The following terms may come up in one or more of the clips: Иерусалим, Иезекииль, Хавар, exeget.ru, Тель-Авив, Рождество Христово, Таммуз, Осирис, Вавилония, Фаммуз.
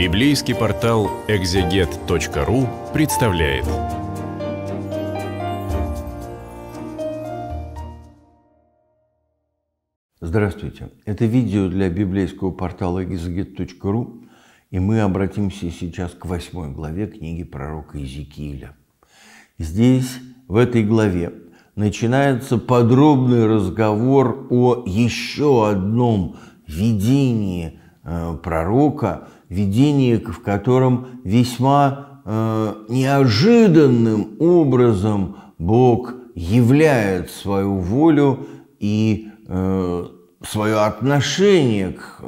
Библейский портал exeget.ru представляет. Здравствуйте! Это видео для библейского портала exeget.ru, и мы обратимся сейчас к 8 главе книги пророка Иезекииля. Здесь, в этой главе, начинается подробный разговор о еще одном видении пророка, видение, в котором весьма неожиданным образом Бог являет свою волю и свое отношение к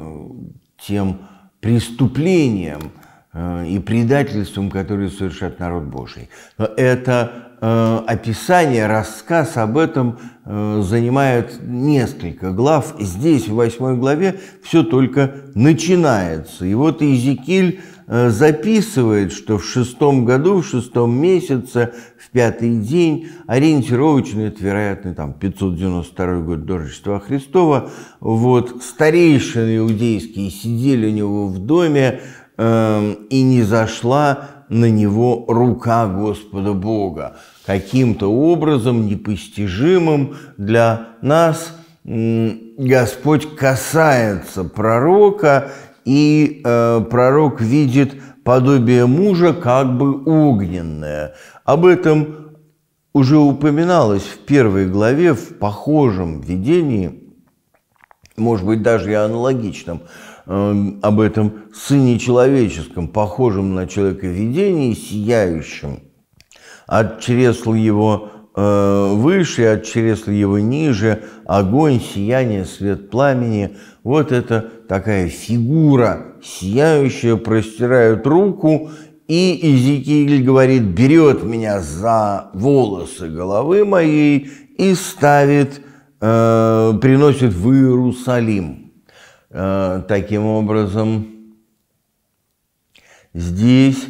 тем преступлениям и предательствам, которые совершает народ Божий. Но это описание, рассказ об этом занимает несколько глав. Здесь, в 8 главе, все только начинается. И вот Иезекииль записывает, что в 6 году, в 6 месяце, в 5 день, ориентировочно, это, вероятно, там, 592 год до Рождества Христова, вот, старейшины иудейские сидели у него в доме, и не зашла на него рука Господа Бога. Каким-то образом, непостижимым для нас, Господь касается пророка, и пророк видит подобие мужа как бы огненное. Об этом уже упоминалось в 1 главе, в похожем видении, может быть, даже и аналогичном, об этом Сыне Человеческом, похожем на человека видении, сияющем, от чресла его выше, от чресла его ниже, огонь, сияние, свет пламени. Вот это такая фигура сияющая, простирает руку, и Иезекииль говорит: берет меня за волосы головы моей и ставит, приносит в Иерусалим. Таким образом, здесь,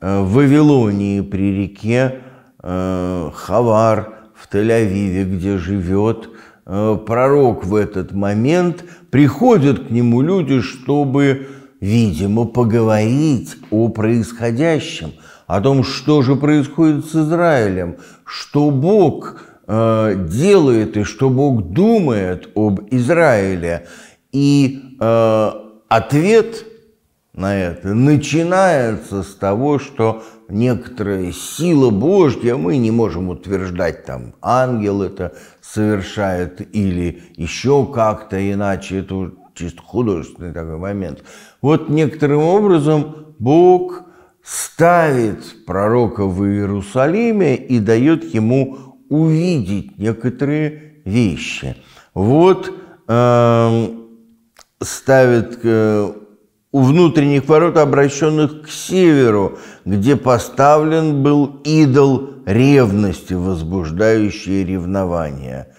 в Вавилонии, при реке Хавар, в Тель-Авиве, где живет пророк в этот момент, приходят к нему люди, чтобы, видимо, поговорить о происходящем, о том, что же происходит с Израилем, что Бог делает и что Бог думает об Израиле. И ответ на это начинается с того, что некоторая сила Божья, мы не можем утверждать, там ангел это совершает или еще как-то иначе, это чисто художественный такой момент. Вот некоторым образом Бог ставит пророка в Иерусалиме и дает ему увидеть некоторые вещи. Вот ставит у внутренних ворот, обращенных к северу, где поставлен был идол ревности, возбуждающий ревнование.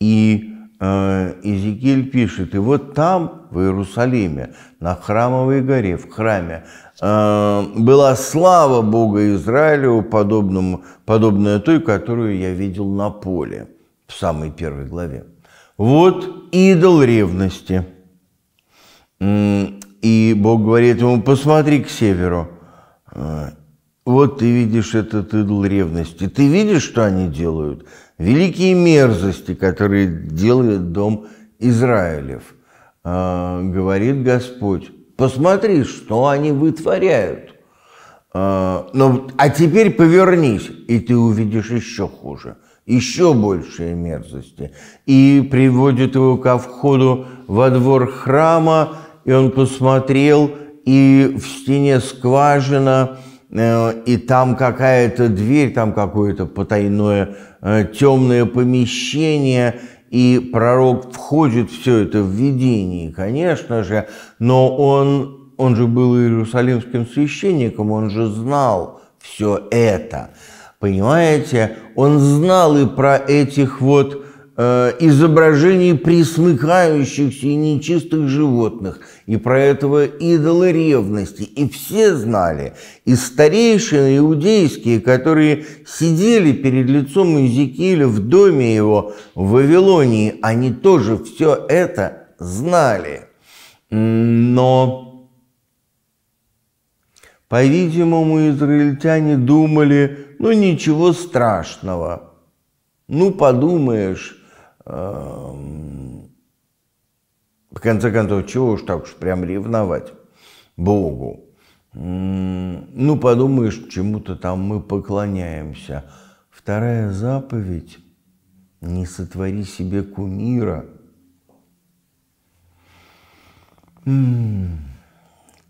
И Иезекииль пишет: и вот там, в Иерусалиме, на Храмовой горе, в храме, была слава Бога Израилю, подобная той, которую я видел на поле, в самой 1 главе. Вот идол ревности. И Бог говорит ему: посмотри к северу. Вот ты видишь этот идол ревности. Ты видишь, что они делают? Великие мерзости, которые делает дом Израилев. Говорит Господь: посмотри, что они вытворяют. А теперь повернись, и ты увидишь еще хуже, еще большие мерзости. И приводит его ко входу во двор храма, и он посмотрел, и в стене скважина, и там какая-то дверь, там какое-то потайное темное помещение, и пророк входит все это в видении, конечно же, но он же был иерусалимским священником, он же знал все это. Понимаете, он знал и про этих вот изображений присмыкающихся и нечистых животных, и про этого идола ревности. И все знали, и старейшины иудейские, которые сидели перед лицом Иезекииля в доме его в Вавилонии, они тоже все это знали. Но По-видимому, израильтяне думали, ну ничего страшного. Ну, подумаешь, в конце концов, чего уж так уж прям ревновать Богу. Ну, подумаешь, чему-то там мы поклоняемся. Вторая заповедь – не сотвори себе кумира.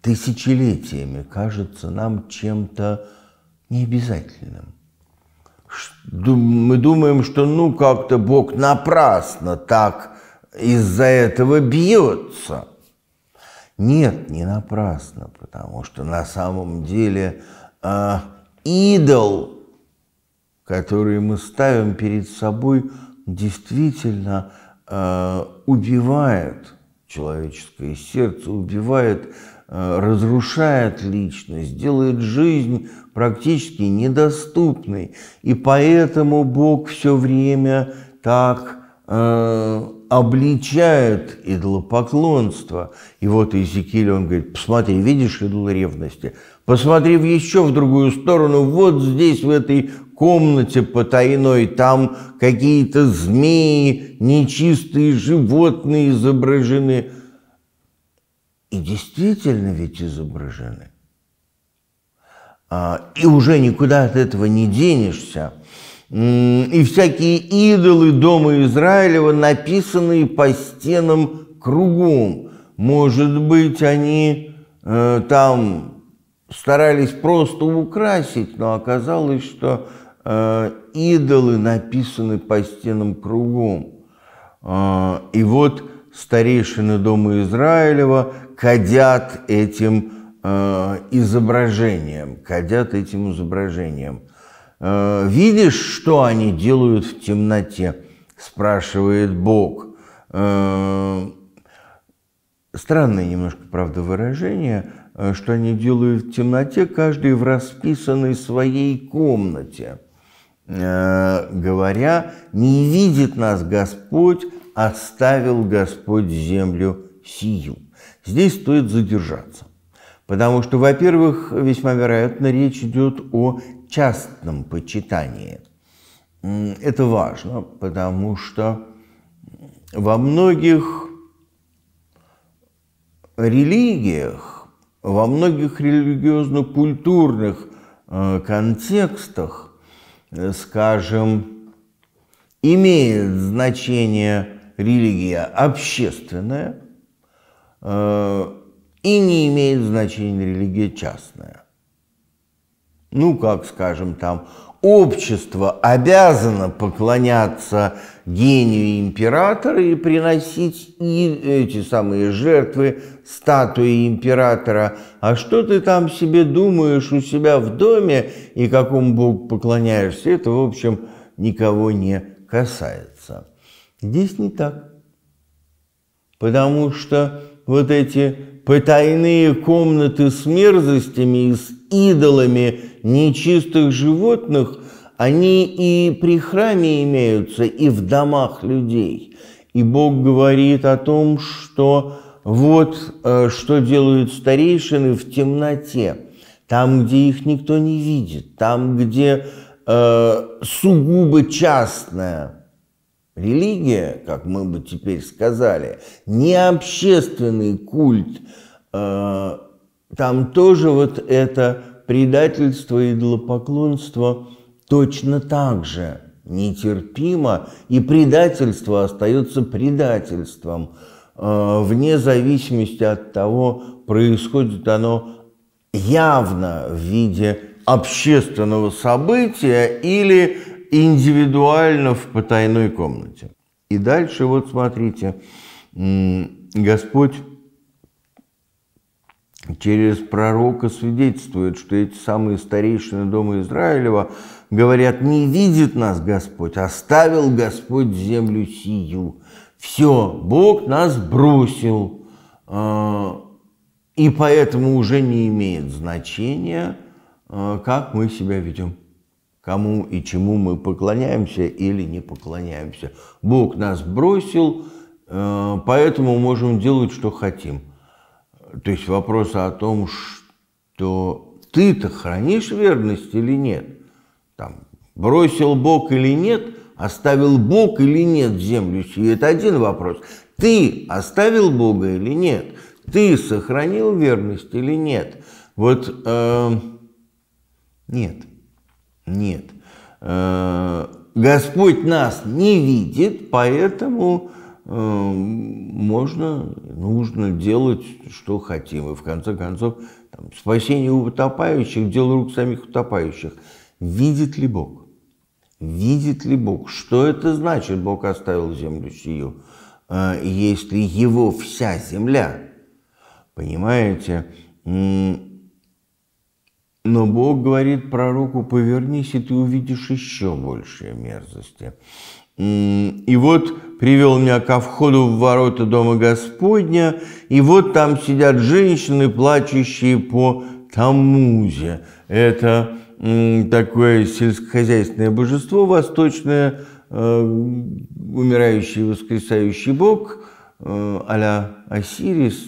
Тысячелетиями кажется нам чем-то необязательным. Мы думаем, что ну как-то Бог напрасно так из-за этого бьется. Нет, не напрасно, потому что на самом деле идол, который мы ставим перед собой, действительно убивает человеческое сердце, убивает, разрушает личность, делает жизнь практически недоступной. И поэтому Бог все время так обличает идолопоклонство. И вот Иезекииль, он говорит, посмотри, видишь идол ревности? Посмотри еще в другую сторону, вот здесь, в этой комнате потайной, там какие-то змеи, нечистые животные изображены. И действительно ведь изображены. И уже никуда от этого не денешься. И всякие идолы дома Израилева, написанные по стенам кругом. Может быть, они там старались просто украсить, но оказалось, что идолы написаны по стенам кругом. И вот старейшины дома Израилева кадят этим изображением, «Видишь, что они делают в темноте?» – спрашивает Бог. Странное немножко, правда, выражение, что они делают в темноте, каждый в расписанной своей комнате, говоря, «Не видит нас Господь, оставил Господь землю сию». Здесь стоит задержаться, потому что, во-первых, весьма вероятно, речь идет о частном почитании. Это важно, потому что во многих религиях, во многих религиозно-культурных контекстах, скажем, имеет значение религия общественная, и не имеет значения религия частная. Ну, как, скажем, там, общество обязано поклоняться гению императора и приносить и эти самые жертвы, статуи императора. А что ты там себе думаешь у себя в доме и какому богу поклоняешься, это, в общем, никого не касается. Здесь не так, потому что вот эти потайные комнаты с мерзостями и с идолами нечистых животных, они и при храме имеются, и в домах людей. И Бог говорит о том, что вот что делают старейшины в темноте, там, где их никто не видит, там, где сугубо частное. Религия, как мы бы теперь сказали, не общественный культ, там тоже вот это предательство и идолопоклонство точно так же нетерпимо, и предательство остается предательством, вне зависимости от того, происходит оно явно в виде общественного события или индивидуально в потайной комнате. И дальше, вот смотрите, Господь через пророка свидетельствует, что эти самые старейшины дома Израилева говорят, не видит нас Господь, оставил Господь землю сию. Все, Бог нас бросил, и поэтому уже не имеет значения, как мы себя ведем. Кому и чему мы поклоняемся или не поклоняемся. Бог нас бросил, поэтому можем делать, что хотим. То есть вопрос о том, что ты-то хранишь верность или нет? Там, бросил Бог или нет, оставил Бог или нет землю сию? Это один вопрос. Ты оставил Бога или нет? Ты сохранил верность или нет? Вот нет, нет. Господь нас не видит, поэтому можно, нужно делать, что хотим. И в конце концов, там, спасение утопающих, дело рук самих утопающих. Видит ли Бог? Видит ли Бог? Что это значит, Бог оставил землю сию, если его вся земля? Понимаете? Но Бог говорит пророку: повернись, и ты увидишь еще большие мерзости. И вот привел меня ко входу в ворота дома Господня, и вот там сидят женщины, плачущие по Таммузе. Это такое сельскохозяйственное божество восточное, умирающий и воскресающий бог, а-ля Осирис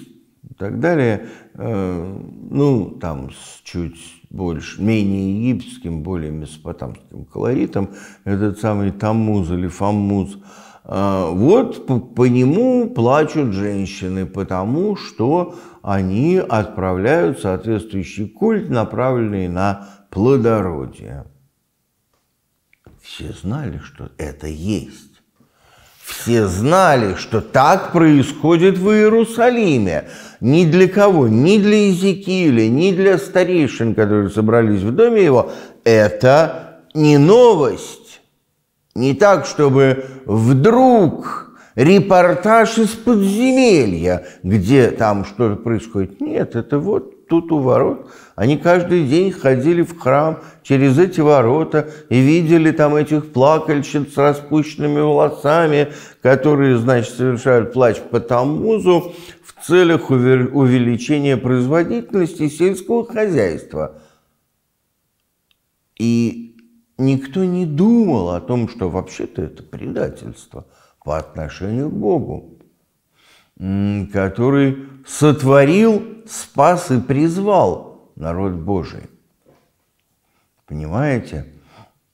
и так далее. Ну, там с чуть больше, менее египетским, более месопотамским колоритом, этот самый Таммуз или Фаммуз. Вот по нему плачут женщины, потому что они отправляют соответствующий культ, направленный на плодородие. Все знали, что это есть. Все знали, что так происходит в Иерусалиме. Ни для кого, ни для Иезекииля, ни для старейшин, которые собрались в доме его, это не новость. Не так, чтобы вдруг репортаж из подземелья, где там что-то происходит. Нет, это вот тут у ворот. Они каждый день ходили в храм через эти ворота и видели там этих плакальщиц с распущенными волосами, которые, значит, совершают плач по Таммузу в целях увеличения производительности сельского хозяйства. И никто не думал о том, что вообще-то это предательство по отношению к Богу, который сотворил, спас и призвал народ Божий. Понимаете?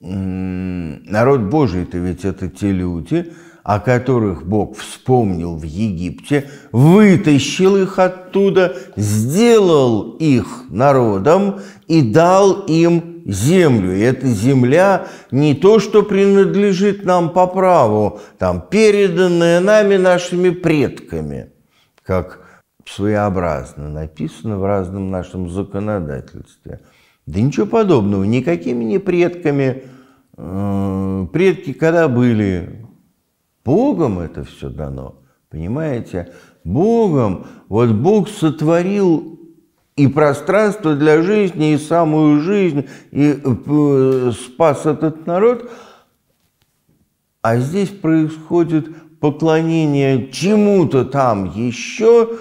Народ Божий-то ведь это те люди, о которых Бог вспомнил в Египте, вытащил их оттуда, сделал их народом и дал им землю. И эта земля не то, что принадлежит нам по праву, там, переданная нами нашими предками, как своеобразно написано в разном нашем законодательстве. Да ничего подобного, никакими не предками. Предки когда были? Богом это все дано, понимаете? Богом. Вот Бог сотворил и пространство для жизни, и самую жизнь, и спас этот народ. А здесь происходит поклонение чему-то там еще,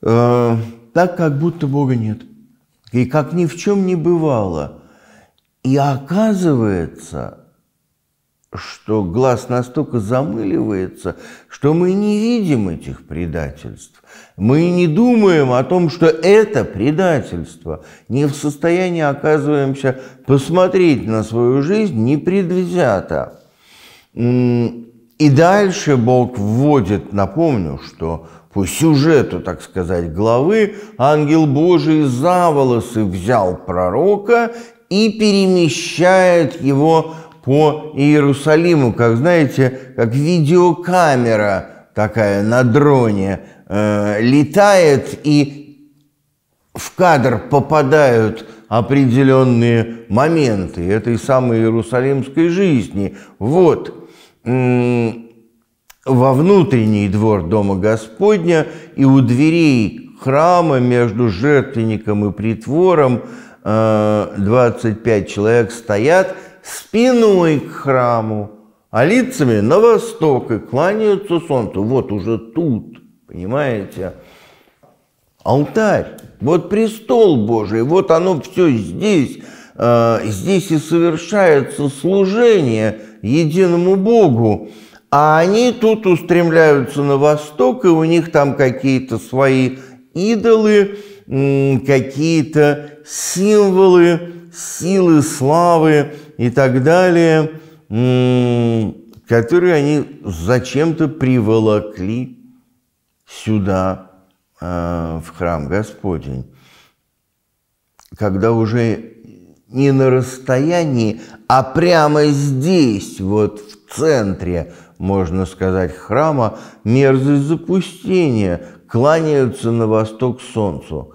так, как будто Бога нет. И как ни в чем не бывало. И оказывается, что глаз настолько замыливается, что мы не видим этих предательств. Мы не думаем о том, что это предательство. Не в состоянии оказываемся посмотреть на свою жизнь непредвзято. И дальше Бог вводит, напомню, что по сюжету, так сказать, главы, ангел Божий за волосы взял пророка и перемещает его по Иерусалиму, как, знаете, как видеокамера такая на дроне летает, и в кадр попадают определенные моменты этой самой иерусалимской жизни. Вот. Во внутренний двор дома Господня и у дверей храма между жертвенником и притвором 25 человек стоят спиной к храму, а лицами на восток и кланяются солнцу. Вот уже тут, понимаете, алтарь, вот престол Божий, вот оно все здесь. Здесь и совершается служение единому Богу. А они тут устремляются на восток, и у них там какие-то свои идолы, какие-то символы, силы, славы и так далее, которые они зачем-то приволокли сюда, в храм Господень, когда уже не на расстоянии, а прямо здесь, вот в центре, можно сказать, храма, мерзость запустения, кланяются на восток солнцу.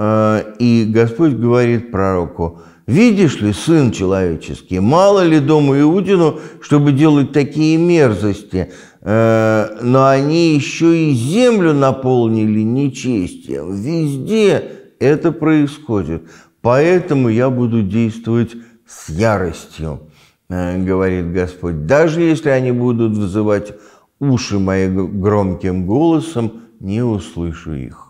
И Господь говорит пророку: «Видишь ли, сын человеческий, мало ли дому Иудину, чтобы делать такие мерзости? Но они еще и землю наполнили нечестием. Везде это происходит. Поэтому я буду действовать с яростью, говорит Господь. Даже если они будут взывать уши мои громким голосом, не услышу их».